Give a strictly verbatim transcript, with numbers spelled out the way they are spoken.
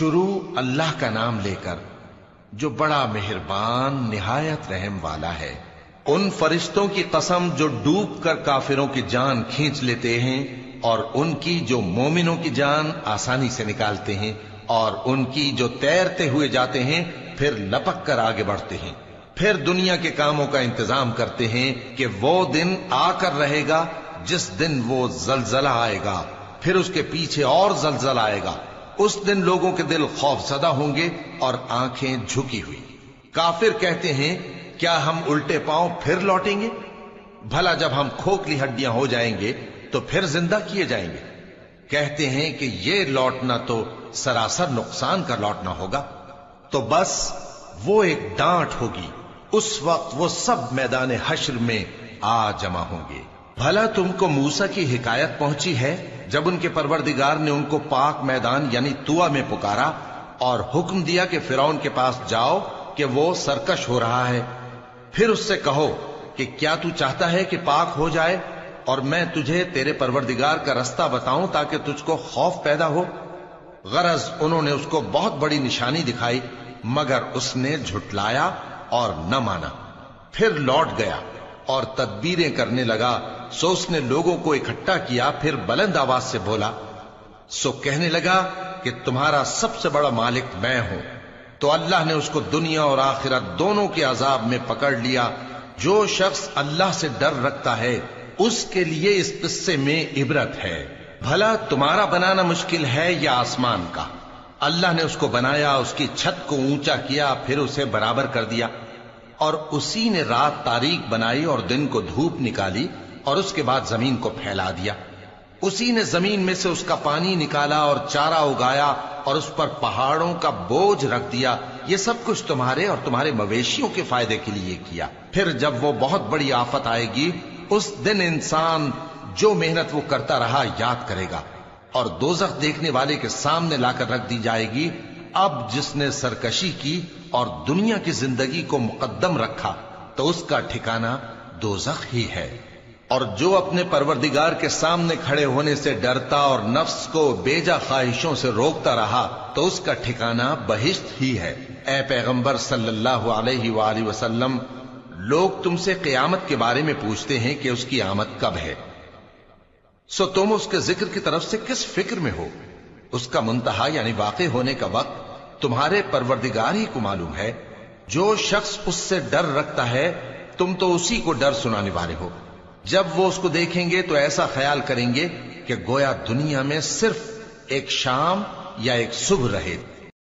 शुरू अल्लाह का नाम लेकर जो बड़ा मेहरबान निहायत रहम वाला है। उन फरिश्तों की कसम जो डूब कर काफिरों की जान खींच लेते हैं और उनकी जो मोमिनों की जान आसानी से निकालते हैं और उनकी जो तैरते हुए जाते हैं फिर लपक कर आगे बढ़ते हैं। फिर दुनिया के कामों का इंतजाम करते हैं कि वो दिन आकर रहेगा जिस दिन वो जलजला आएगा, फिर उसके पीछे और जलजला आएगा। उस दिन लोगों के दिल खौफजदा होंगे और आंखें झुकी हुई। काफिर कहते हैं क्या हम उल्टे पांव फिर लौटेंगे? भला जब हम खोखली हड्डियां हो जाएंगे तो फिर जिंदा किए जाएंगे। कहते हैं कि यह लौटना तो सरासर नुकसान का लौटना होगा। तो बस वो एक डांट होगी, उस वक्त वो सब मैदान हश्र में आ जमा होंगे। भला तुमको मूसा की हिकायत पहुंची है जब उनके परवरदिगार ने उनको पाक मैदान यानी तुआ में पुकारा और हुक्म दिया कि फिरौन के पास जाओ कि वो सरकश हो रहा है। फिर उससे कहो कि क्या तू चाहता है कि पाक हो जाए और मैं तुझे तेरे परवरदिगार का रास्ता बताऊं ताकि तुझको खौफ पैदा हो। गरज उन्होंने उसको बहुत बड़ी निशानी दिखाई मगर उसने झुटलाया और न माना। फिर लौट गया और तदबीरें करने लगा। सो उसने लोगों को इकट्ठा किया फिर बुलंद आवाज से बोला, सो कहने लगा कि तुम्हारा सबसे बड़ा मालिक मैं हूं। तो अल्लाह ने उसको दुनिया और आखिरत दोनों के अजाब में पकड़ लिया। जो शख्स अल्लाह से डर रखता है उसके लिए इस किस्से में इबरत है। भला तुम्हारा बनाना मुश्किल है या आसमान का? अल्लाह ने उसको बनाया, उसकी छत को ऊंचा किया फिर उसे बराबर कर दिया और उसी ने रात तारीख बनाई और दिन को धूप निकाली और उसके बाद जमीन को फैला दिया। उसी ने जमीन में से उसका पानी निकाला और चारा उगाया और उस पर पहाड़ों का बोझ रख दिया। ये सब कुछ तुम्हारे और तुम्हारे मवेशियों के फायदे के लिए किया। फिर जब वो बहुत बड़ी आफत आएगी उस दिन इंसान जो मेहनत वो करता रहा याद करेगा और दोज़ख देखने वाले के सामने लाकर रख दी जाएगी। अब जिसने सरकशी की और दुनिया की जिंदगी को मुकद्दम रखा तो उसका ठिकाना दोज़ख ही है। और जो अपने परवरदिगार के सामने खड़े होने से डरता और नफ्स को बेजा ख्वाहिशों से रोकता रहा तो उसका ठिकाना बहिश्त ही है। ए पैगंबर सल्लल्लाहु अलैहि वसल्लम, लोग तुमसे क़यामत के बारे में पूछते हैं कि उसकी आमद कब है, सो तुम उसके जिक्र की तरफ से किस फिक्र में हो? उसका मुंतहा यानी वाक़े होने का वक्त तुम्हारे परवरदिगार ही को मालूम है। जो शख्स उससे डर रखता है तुम तो उसी को डर सुनाने वाले हो। जब वो उसको देखेंगे तो ऐसा ख्याल करेंगे कि गोया दुनिया में सिर्फ एक शाम या एक सुबह रहे।